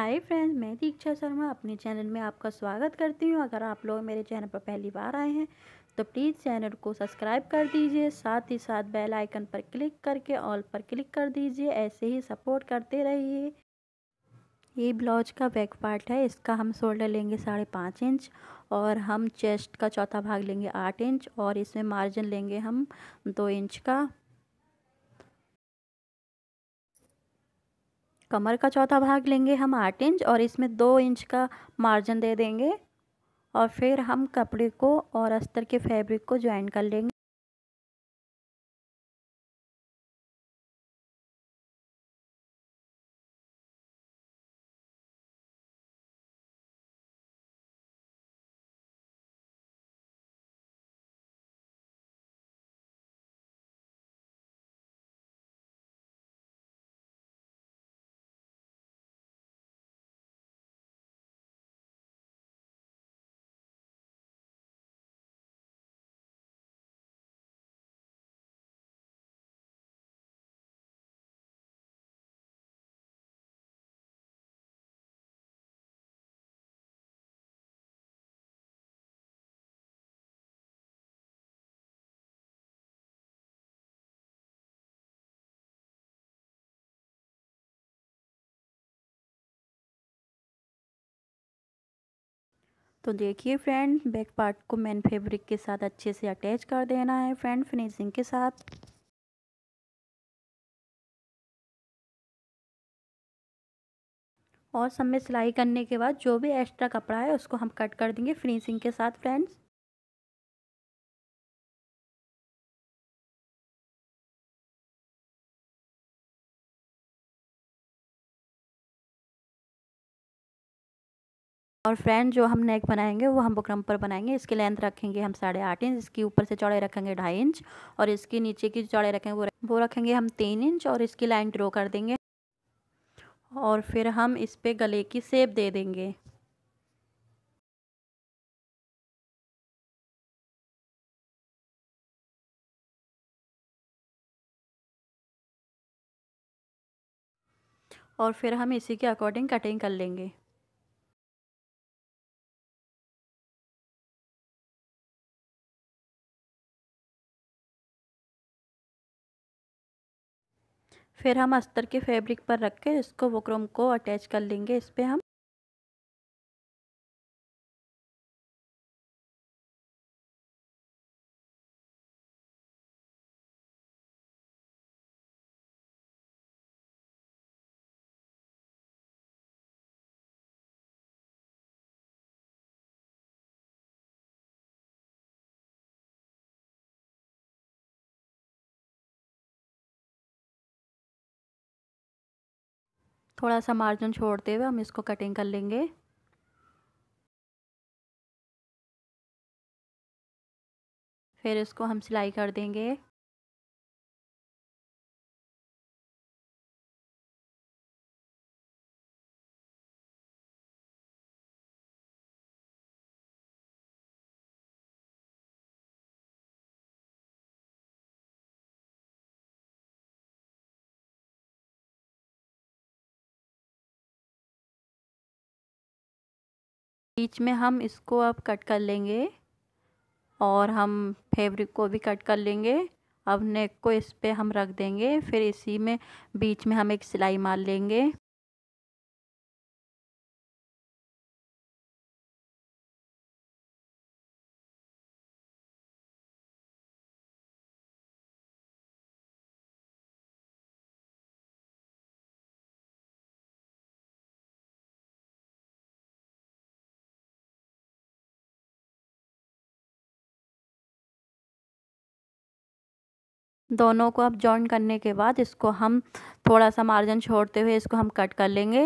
Hi friends, मैं दीक्षा शर्मा अपने channel में आपका स्वागत करती हूं। अगर आप लोग मेरे चैनल पर पहली बार आए हैं तो प्लीज़ चैनल को सब्सक्राइब कर दीजिए, साथ ही साथ बेल आइकन पर क्लिक करके ऑल पर क्लिक कर दीजिए। ऐसे ही सपोर्ट करते रहिए। ये ब्लाउज का बैक पार्ट है। इसका हम शोल्डर लेंगे 5.5 इंच और हम चेस्ट का चौथा भाग लेंगे 8 इंच और इसमें मार्जिन लेंगे हम 2 इंच का। कमर का चौथा भाग लेंगे हम 8 इंच और इसमें 2 इंच का मार्जिन दे देंगे और फिर हम कपड़े को और अस्तर के फैब्रिक को ज्वाइन कर लेंगे। तो देखिए फ्रेंड, बैक पार्ट को मेन फैब्रिक के साथ अच्छे से अटैच कर देना है फ्रेंड, फिनिशिंग के साथ। और सब में सिलाई करने के बाद जो भी एक्स्ट्रा कपड़ा है उसको हम कट कर देंगे फिनिशिंग के साथ फ्रेंड्स। और फ्रेंड, जो हम नेक बनाएंगे वो हम बुकरम पर बनाएंगे। इसकी लेंथ रखेंगे हम 8.5 इंच, इसकी ऊपर से चौड़ाई रखेंगे 2.5 इंच और इसकी नीचे की चौड़ाई रखेंगे वो रखेंगे हम 3 इंच और इसकी लाइन ड्रॉ कर देंगे और फिर हम इस पे गले की शेप दे देंगे। और फिर हम इसी के अकॉर्डिंग कटिंग कर लेंगे। फिर हम अस्तर के फैब्रिक पर रख के इसको बुकरम को अटैच कर लेंगे। इस पे हम थोड़ा सा मार्जिन छोड़ते हुए हम इसको कटिंग कर लेंगे। फिर इसको हम सिलाई कर देंगे। बीच में हम इसको अब कट कर लेंगे और हम फैब्रिक को भी कट कर लेंगे। अब नेक को इस पे हम रख देंगे, फिर इसी में बीच में हम एक सिलाई मार लेंगे। दोनों को अब जॉइन करने के बाद इसको हम थोड़ा सा मार्जिन छोड़ते हुए इसको हम कट कर लेंगे।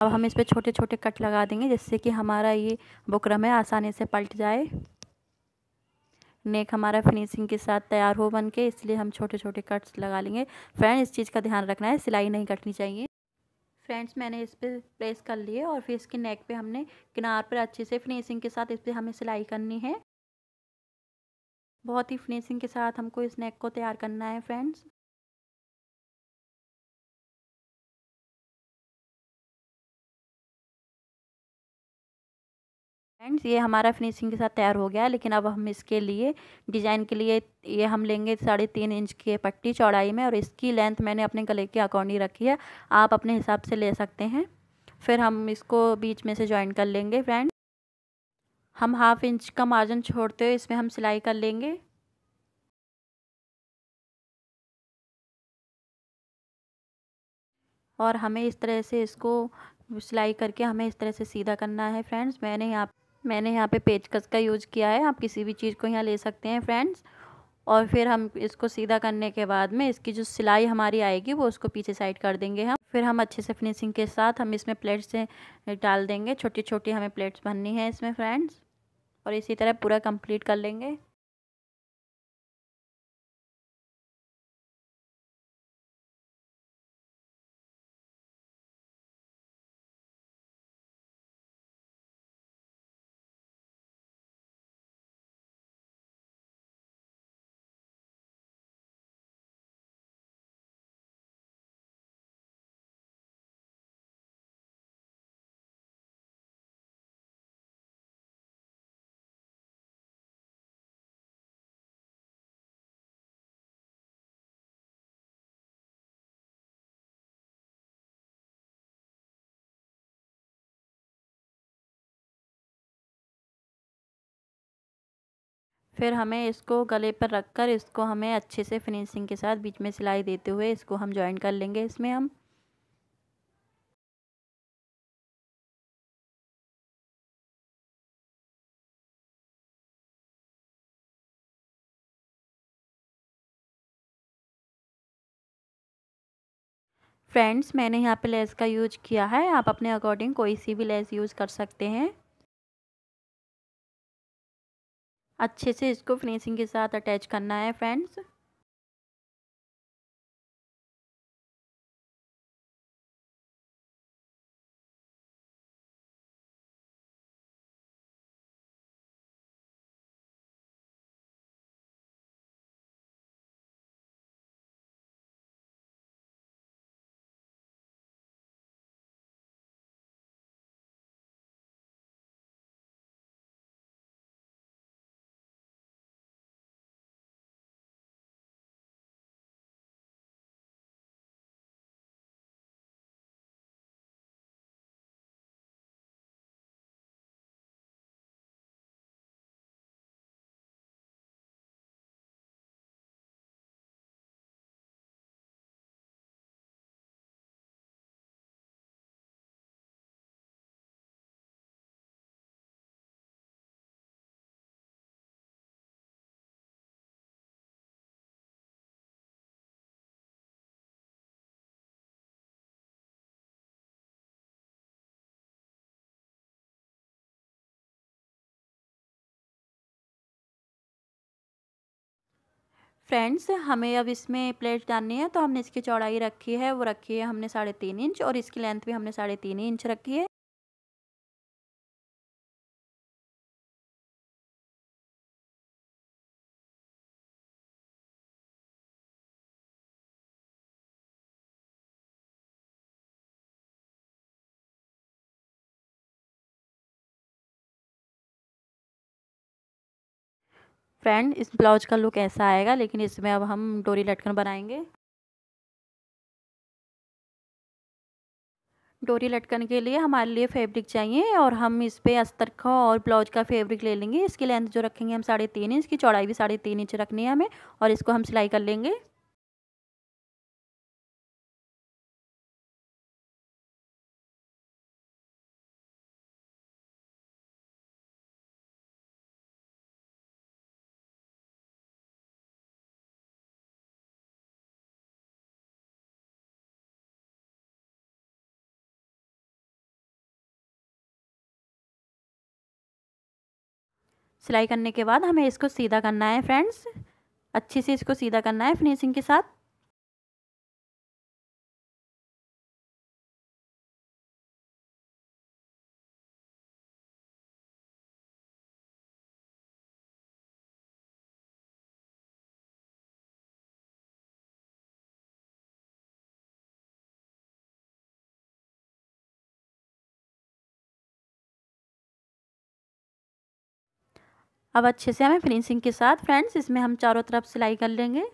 अब हम इस पे छोटे छोटे कट लगा देंगे जिससे कि हमारा ये बुकरम है आसानी से पलट जाए। नेक हमारा फिनिशिंग के साथ तैयार हो बन के, इसलिए हम छोटे छोटे कट्स लगा लेंगे फ्रेंड। इस चीज़ का ध्यान रखना है, सिलाई नहीं कटनी चाहिए फ्रेंड्स। मैंने इस पर प्रेस कर लिए और फिर इसके नेक पे हमने किनार पर अच्छे से फिनिशिंग के साथ इस पर हमें सिलाई करनी है। बहुत ही फिनिशिंग के साथ हमको स्नैक को तैयार करना है फ्रेंड्स। फ्रेंड्स ये हमारा फिनिशिंग के साथ तैयार हो गया है, लेकिन अब हम इसके लिए डिज़ाइन के लिए ये हम लेंगे 3.5 इंच की पट्टी चौड़ाई में, और इसकी लेंथ मैंने अपने गले के अकॉर्डिंग रखी है, आप अपने हिसाब से ले सकते हैं। फिर हम इसको बीच में से ज्वाइन कर लेंगे फ्रेंड्स। हम 1/2 इंच का मार्जिन छोड़ते हुए इसमें हम सिलाई कर लेंगे। और हमें इस तरह से इसको सिलाई करके हमें इस तरह से सीधा करना है फ्रेंड्स। मैंने यहाँ पे पेचकस का यूज़ किया है, आप किसी भी चीज़ को यहाँ ले सकते हैं फ्रेंड्स। और फिर हम इसको सीधा करने के बाद में इसकी जो सिलाई हमारी आएगी वो उसको पीछे साइड कर देंगे हम। फिर हम अच्छे से फिनिशिंग के साथ हम इसमें प्लेट्स से डाल देंगे, छोटी छोटी हमें प्लेट्स भरनी है इसमें फ्रेंड्स। और इसी तरह पूरा कंप्लीट कर लेंगे। फिर हमें इसको गले पर रखकर इसको हमें अच्छे से फिनिशिंग के साथ बीच में सिलाई देते हुए इसको हम जॉइन कर लेंगे इसमें हम। फ्रेंड्स मैंने यहाँ पे लेस का यूज किया है, आप अपने अकॉर्डिंग कोई सी भी लेस यूज़ कर सकते हैं। अच्छे से इसको फिनिशिंग के साथ अटैच करना है फ्रेंड्स। फ्रेंड्स हमें अब इसमें प्लेट डालनी है, तो हमने इसकी चौड़ाई रखी है वो रखी है हमने 3.5 इंच, और इसकी लेंथ भी हमने 3.5 इंच रखी है। फ्रेंड इस ब्लाउज का लुक ऐसा आएगा, लेकिन इसमें अब हम डोरी लटकन बनाएंगे। डोरी लटकन के लिए हमारे लिए फैब्रिक चाहिए, और हम इस पे अस्तर का और ब्लाउज का फैब्रिक ले लेंगे। इसकी लेंथ जो रखेंगे हम 3.5 इंच, की चौड़ाई भी 3.5 इंच रखनी है हमें, और इसको हम सिलाई कर लेंगे। सिलाई करने के बाद हमें इसको सीधा करना है फ्रेंड्स, अच्छे से इसको सीधा करना है फिनिशिंग के साथ। अब अच्छे से हमें फिनिशिंग के साथ फ्रेंड्स इसमें हम चारों तरफ सिलाई कर लेंगे।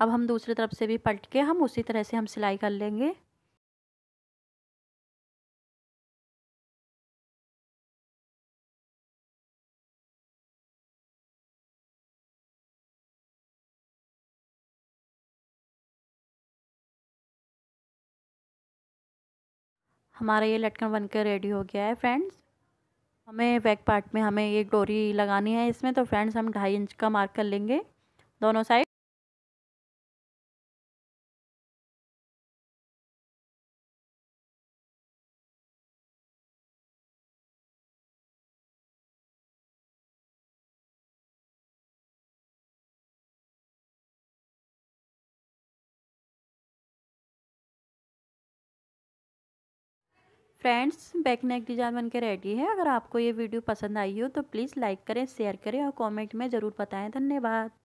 अब हम दूसरी तरफ से भी पलट के हम उसी तरह से हम सिलाई कर लेंगे। हमारा ये लटकन बनकर रेडी हो गया है फ्रेंड्स। हमें बैक पार्ट में हमें एक डोरी लगानी है इसमें, तो फ्रेंड्स हम 2.5 इंच का मार्क कर लेंगे दोनों side. Friends back neck design बन के रेडी है। अगर आपको ये वीडियो पसंद आई हो तो प्लीज़ लाइक करें, शेयर करें और कमेंट में ज़रूर बताएं। धन्यवाद।